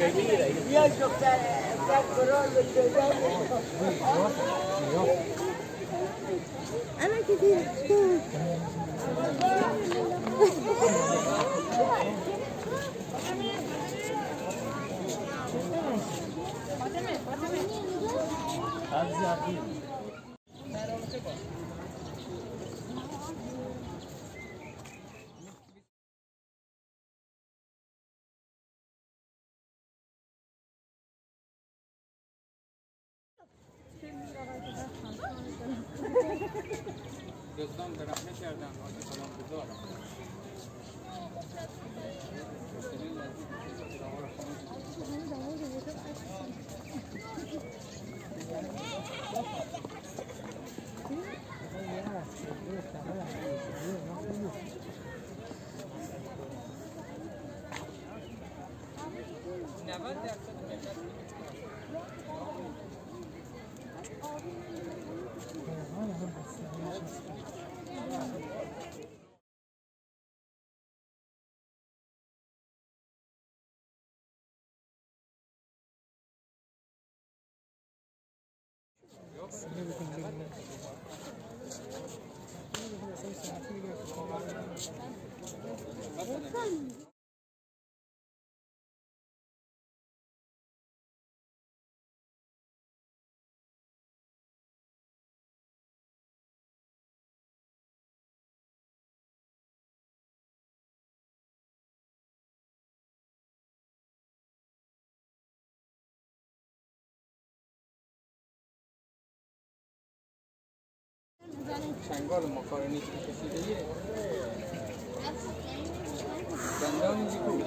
بیا دختر برای جدا انا کسی فاطمه دوستان درخمه کردم آجی سلام بزارم Thank you. چنگال مکارونی که کشیده یه چنگال اینجی کنید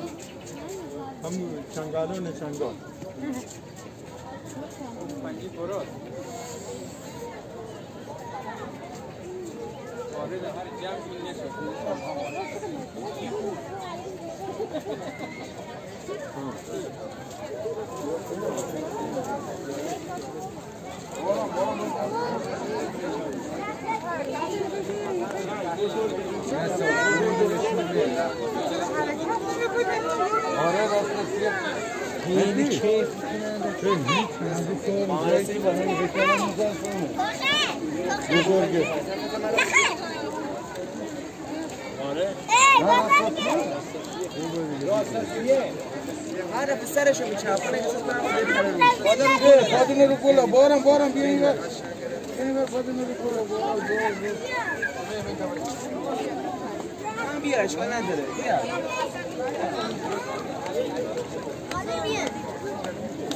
همون چنگال و نه چنگال پنجی براد وارد هر جمع این نشد آره راستش خیلی کیف کننده چون هیچ نزدیک مارسی با هم بکنم بزرگه آره راستشیه آره پسرشو میچاپونه احساس کنم بادم گل فاطمه رو گل بارم بیا اینور فاطمه رو گل من بیارش من نداره بیا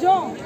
جان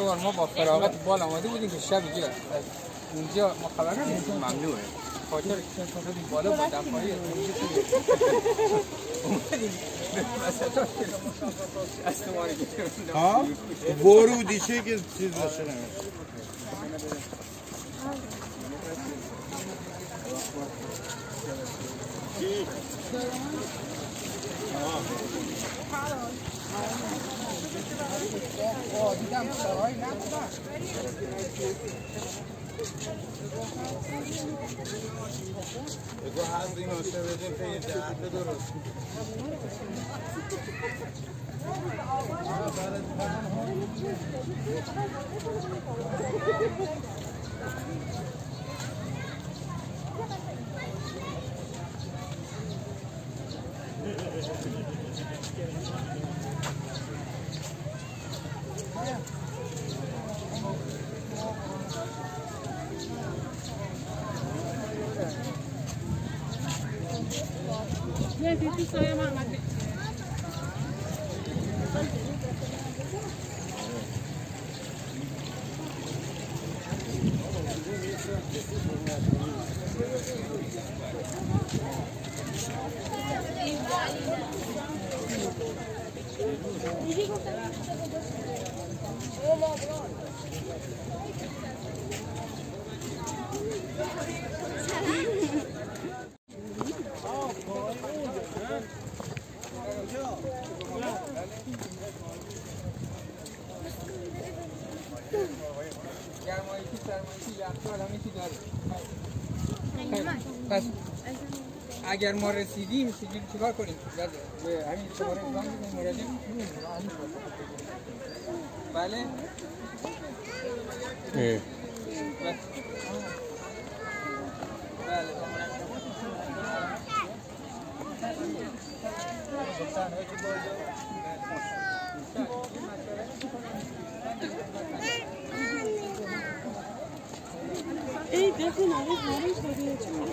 بار ما با فراغت بال آمده بودیم که شب اینجا اونجا ما خبر نداریم ممنوعه خاطر بالا با دمپایی اومدیم وسط دست ما رو گرفتن ها ورودی چه که چیز باشه نمیشه بگو هست این آسه بدیم پیه جهت درست پس اگر ما رسیدیم چیکار کنیم؟ به همین شماره زنگ بزنیم مراجعه کنیم. بله. بله. ای دفعه نارو بارش داری چون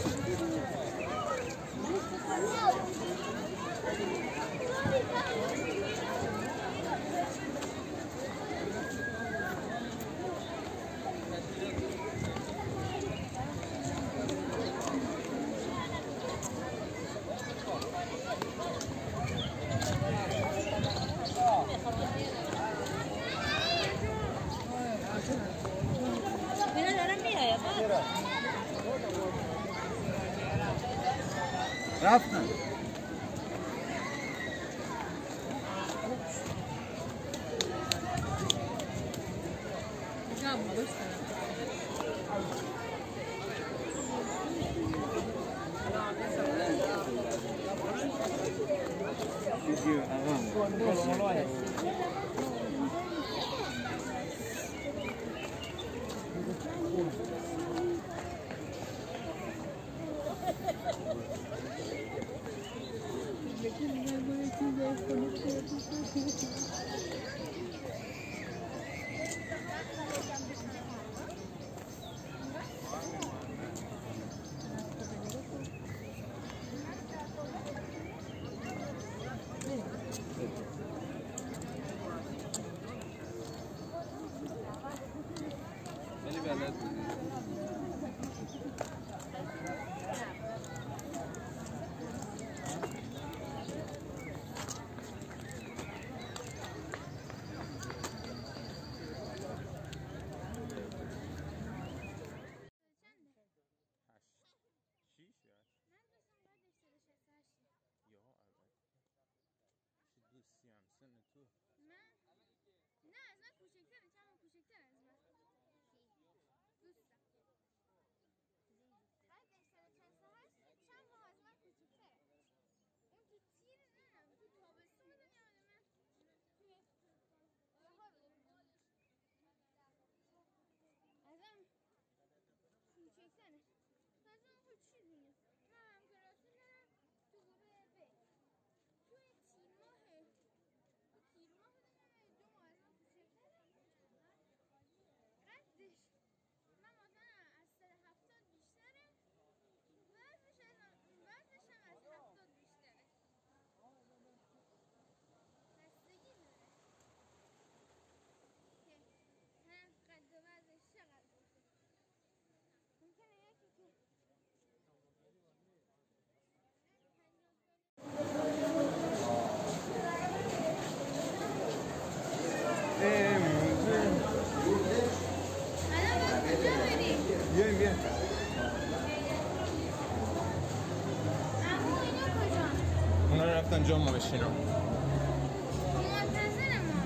انجام بشین. منتظرم.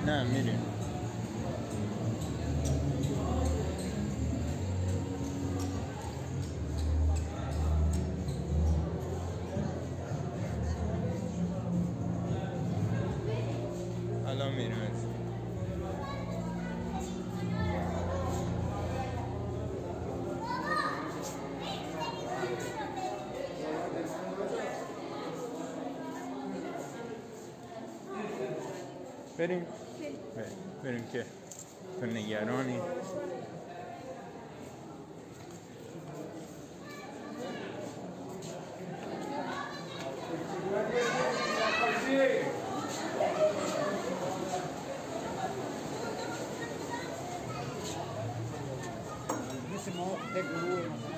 نه میریم. الان میریم. بریم بریم که تو نگرانی. This is more